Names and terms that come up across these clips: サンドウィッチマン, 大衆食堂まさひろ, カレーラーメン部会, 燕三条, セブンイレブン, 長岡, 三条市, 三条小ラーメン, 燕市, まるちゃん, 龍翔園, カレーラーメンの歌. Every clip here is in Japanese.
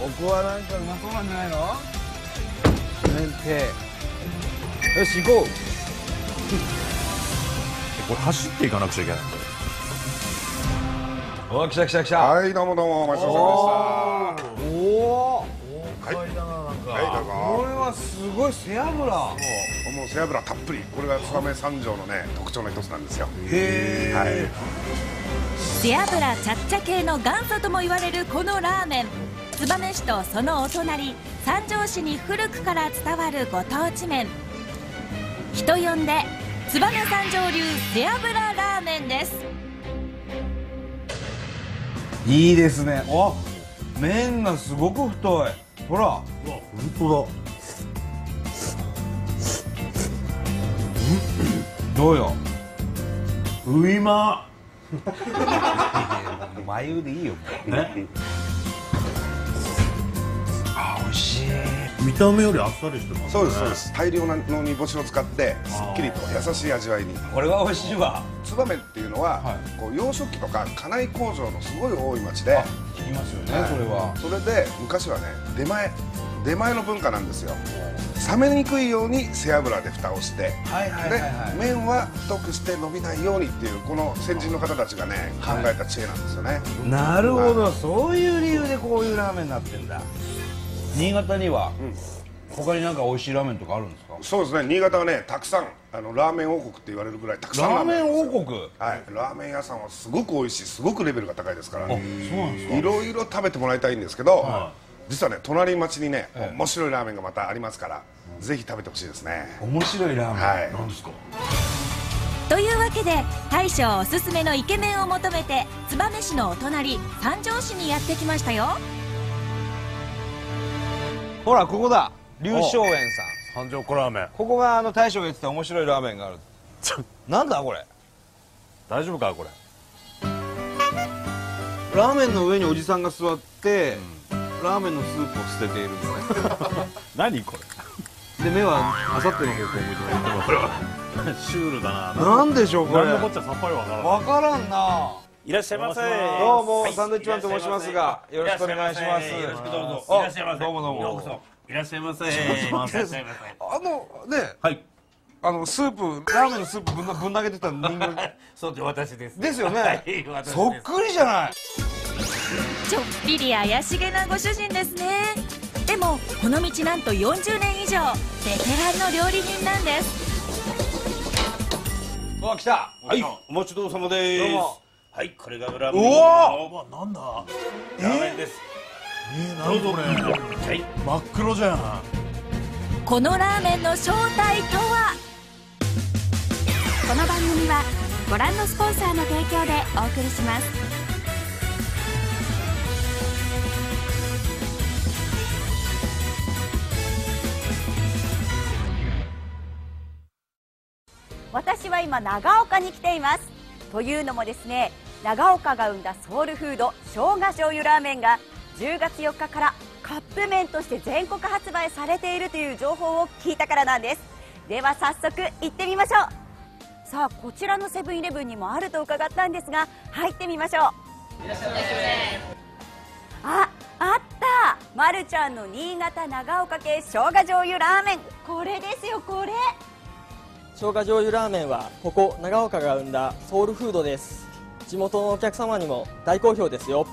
ここはなんかうまそうなんじゃないの？うんて。よし行こう。これ走っていかなくちゃいけない。おー来た来た来た。はいどうもどうもお待ちしておりました。おー。はい、これはすごい背脂。もう背脂たっぷり。これが燕三条のね特徴の一つなんですよ。へえ。背脂チャッチャ系の元祖とも言われるこのラーメン。燕市とそのお隣三条市に古くから伝わるご当地麺。人呼んで燕三条流背脂ラーメンです。いいですね。お、麺がすごく太い。ほら、本当だ。どうよ。ういま。眉でいいよ。ね。あ、美味しい。見た目よりあっさりしてますね。そうですそうです。大量の煮干しを使ってすっきりと優しい味わいに。これは美味しいわ。燕っていうのは、こう洋食器とか家内工場のすごい多い町で。いますよね、それは。それで昔はね出前の文化なんですよ。冷めにくいように背脂で蓋をして、で麺は太くして伸びないようにっていうこの先人の方たちがね考えた知恵なんですよね。なるほど、そういう理由でこういうラーメンになってんだ。新潟には他になんか美味しいラーメンとかあるんですか？そうですね、新潟はねたくさんラーメン王国って言われるぐらいたくさんラーメン王国、はい、ラーメン屋さんはすごく美味しい、すごくレベルが高いですから、いろいろ食べてもらいたいんですけど、実はね隣町にね面白いラーメンがまたありますから、ぜひ食べてほしいですね。面白いラーメン、はい、なんですか？というわけで大将おすすめのイケメンを求めて燕市のお隣三条市にやってきましたよ。ほらここだ、龍翔園さん、三条小ラーメン。ここが大将が言ってた面白いラーメンがある。なんだこれ、大丈夫かこれ。ラーメンの上におじさんが座って、ラーメンのスープを捨てているんだね。何これで目はあさっての方向を向いてない。これはシュールだな。なんでしょうこれ、何のこっちゃさっぱりわからん。わからんな。いらっしゃいませ。どうもサンドウィッチマンと申しますが、よろしくお願いします。よろしくどうぞ。いらっしゃいませ。どうもどうも。いらっしゃいませ。ね、はい。スープ、ラーメンのスープぶん投げてた人間。そうで私です。ですよね。そっくりじゃない。ちょっぴり怪しげなご主人ですね。でもこの道なんと40年以上ベテランの料理人なんです。わあ来た。はい。お待ちどうさまです。どうも。はい、これがラーメン。おお、なんだ。ラーメンです。なんだこれ。はい、真っ黒じゃん。このラーメンの正体とは。この番組はご覧のスポンサーの提供でお送りします。私は今長岡に来ています。というのもですね、長岡が生んだソウルフード生姜醤油ラーメンが10月4日からカップ麺として全国発売されているという情報を聞いたからなんです。では早速行ってみましょう。さあこちらのセブンイレブンにもあると伺ったんですが、入ってみましょう。いらっしゃいませ。あった、まるちゃんの新潟長岡系生姜醤油ラーメン、これですよこれ。生姜醤油ラーメンはここ長岡が生んだソウルフードです。地元のお客様にも大好評ですよ。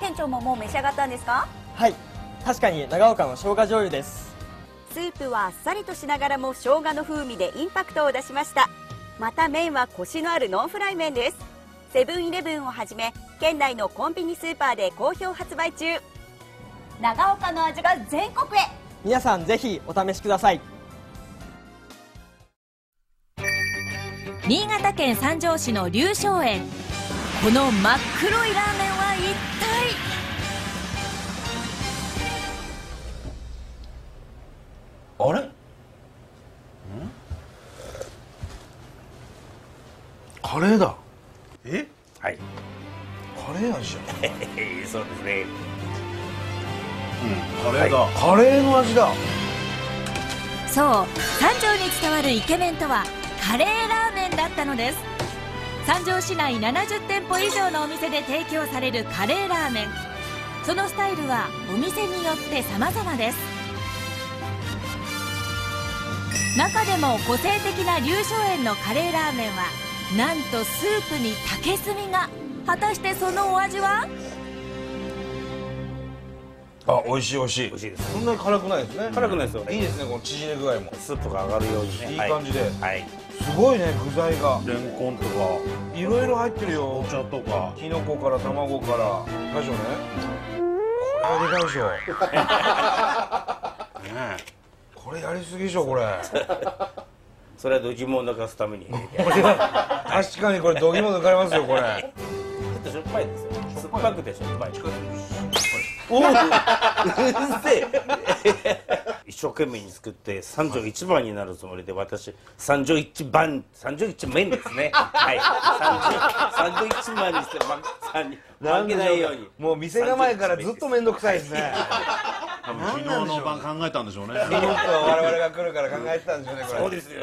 店長ももう召し上がったんですか？はい、確かに長岡の生姜醤油です。スープはあっさりとしながらも生姜の風味でインパクトを出しました。また麺はコシのあるノンフライ麺です。セブンイレブンをはじめ県内のコンビニスーパーで好評発売中。長岡の味が全国へ。皆さんぜひお試しください。新潟県三条市の龍翔園、この真っ黒いラーメンは一体。あれ、カレーだ。え、はい、カレー味じゃん。そうですね、うん、カレーだ、はい、カレーの味だ。そう、三条に伝わるイケメンとはカレーラーメンだったのです。三条市内70店舗以上のお店で提供されるカレーラーメン。そのスタイルはお店によって様々です。中でも個性的な龍翔園のカレーラーメンはなんとスープに竹炭が。果たしてそのお味は？あ、美味しい美味しい。美味しいです。そんなに辛くないですね。辛くないですよね。いいですね、この縮れ具合も。スープが上がるようにね。いい感じで。はい。すごいね、具材が。レンコンとかいろいろ入ってるよ。お茶とか。キノコから卵から。大将ね。これでかいでしょ。ねえ。これやりすぎでしょこれ。それは度肝を抜かすために。確かにこれ度肝抜かれますよこれ。ちょっとしょっぱいですよ。酸っぱくてしょっぱい。おお、うるせえ。一生懸命に作って三条一番になるつもりで、私三条一番、三条一面ですね。はい。三条一番にして負けないように。もう店構えからずっと面倒くさいですね。多分昨日の晩考えたんでしょうね。昨日と我々が来るから考えてたんでしょうね。これ。そうですね。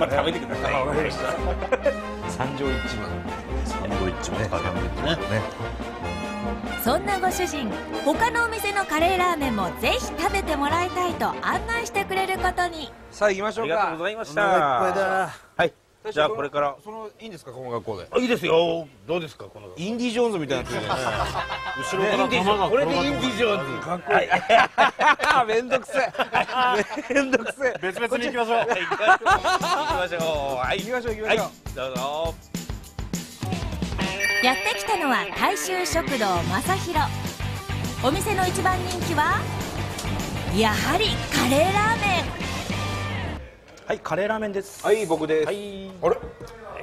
まあ食べてください。わかりました。三条一番。三条一番ね。ね。そんなご主人、他のお店のカレーラーメンもぜひ食べてもらいたいと案内してくれることに。さあ行きましょうか。ありがとうございました。はい、じゃあこれからそのいいんですか、この学校で。いいですよ。どうですか、このインディ・ジョーンズみたいな。後ろから玉が、これでインディ・ジョーンズかっこいい。めんどくせえ、めんどくせえ。別々に行きましょう。行きましょう。はい、行きましょう、行きましょう。どうぞ。やってきたのは大衆食堂まさひろ。お店の一番人気はやはりカレーラーメン。はい、カレーラーメンです。はい、僕です。はい、あれ、は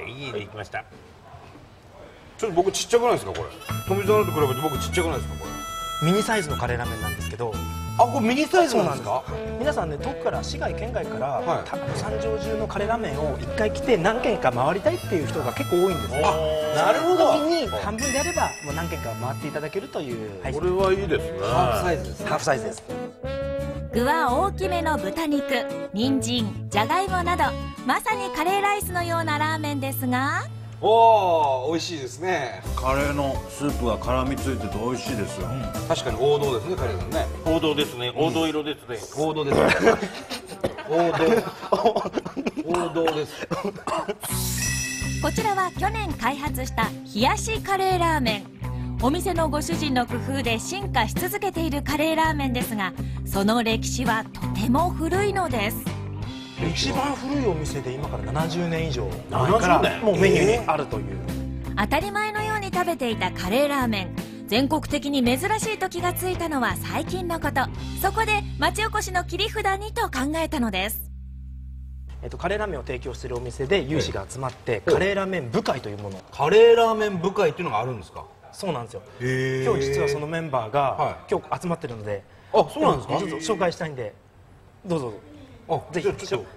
い、できました。ちょっと僕ちっちゃくないですかこれ。富澤と比べて僕ちっちゃくないですかこれ。ミニサイズのカレーラーメンなんですけど。あ、これミニサイズなんですか。皆さんね、遠くから市外県外から多分三条中のカレーラーメンを一回来て何軒か回りたいっていう人が結構多いんですよ。なるほど。時に半分であればもう何軒か回っていただけるという。これはいいですね。ハーフサイズです。ハーフサイズです。具は大きめの豚肉、人参、じゃがいもなど、まさにカレーライスのようなラーメンですが、おお、美味しいですね。カレーのスープが絡みついてて美味しいですよ。確かに王道ですね、カレーのね。王道ですね。王道色ですね。王道です。王道です。こちらは去年開発した冷やしカレーラーメン。お店のご主人の工夫で進化し続けているカレーラーメンですが、その歴史はとても古いのです。一番古いお店で今から70年以上前からもうメニューにあるという、当たり前のように食べていたカレーラーメン、全国的に珍しいと気がついたのは最近のこと。そこで町おこしの切り札にと考えたのです。カレーラーメンを提供しているお店で有志が集まって、カレーラーメン部会というもの。カレーラーメン部会っていうのがあるんですか。そうなんですよ。今日実はそのメンバーが、今日集まってるので。あ、そうなんですか。紹介したいんでどうぞ。ぜひちょっと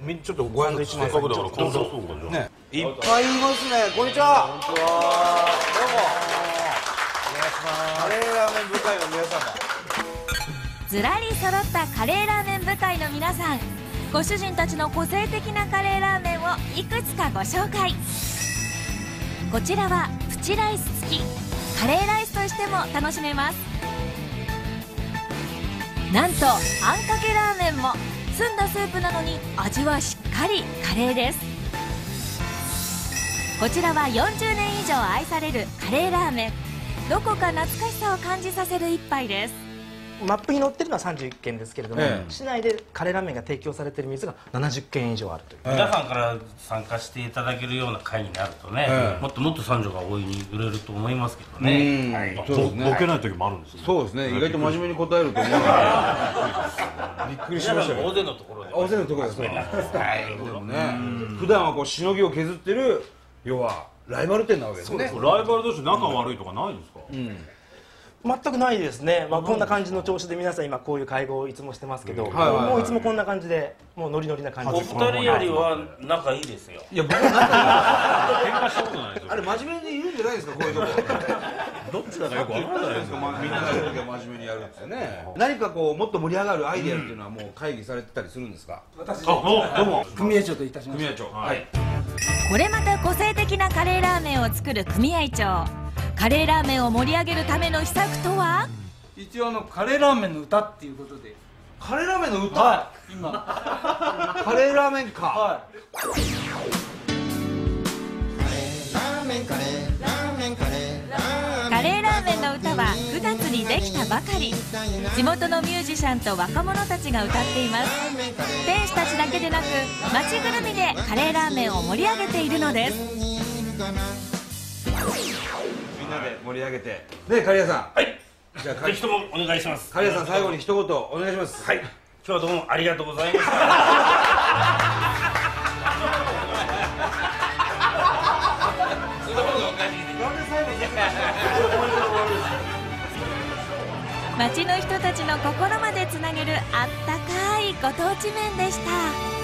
ご挨拶していただきたいと思います。いっぱいいますね。こんにちは。どうも。カレーラーメン部会の皆さん。ずらり揃ったカレーラーメン部会の皆さん。ご主人たちの個性的なカレーラーメンをいくつかご紹介。こちらはプチライス付き。カレーライスとしても楽しめます。なんとあんかけラーメンも。澄んだスープなのに味はしっかりカレーです。こちらは40年以上愛されるカレーラーメン。どこか懐かしさを感じさせる一杯です。マップに載ってるのは31軒ですけれども、市内でカレーラーメンが提供されている店が70軒以上あるという。皆さんから参加していただけるような会になるとね、もっともっと三条が大いに売れると思いますけどね。ボケない時もあるんですよね。そうですね。意外と真面目に答えると思う。びっくりしましたね。大勢のところで。大勢のところですね。普段はこうしのぎを削ってる、要はライバル店なわけですね。ライバル同士仲悪いとかないんですか。全くないですね。まあこんな感じの調子で皆さん今こういう会合をいつもしてますけど、もういつもこんな感じでもうノリノリな感じで。お二人よりは仲いいですよ。いや僕は仲いい。喧嘩したことないですよ。あれ真面目に言うんじゃないですかこういうとこ。どっちだかよく分からないですよ。みんなが真面目にやるんですよね。何かこうもっと盛り上がるアイデアっていうのはもう会議されてたりするんですか。私どうも組合長といたします。組合長、はい。これまた個性的なカレーラーメンを作る組合長。カレーラーメンを盛り上げるための秘策とは？一応カレーラーメンの歌っていうことで。カレーラーメンの歌、はい、今カレーラーメンか、はい、カレーラーメンカレーラーメンカレーラーメンカレーラーメンの歌は9月にできたばかり。地元のミュージシャンと若者たちが歌っています。店主たちだけでなく街ぐるみでカレーラーメンを盛り上げているのです。みんなで盛り上げてねえ刈谷さん、はいじゃあぜひともお願いします。刈谷さん最後に一言お願いします。はい。今日はどうもありがとうございました。そんなことおかしいね。なんで最後に。街の人たちの心までつなげるあったかいご当地麺でした。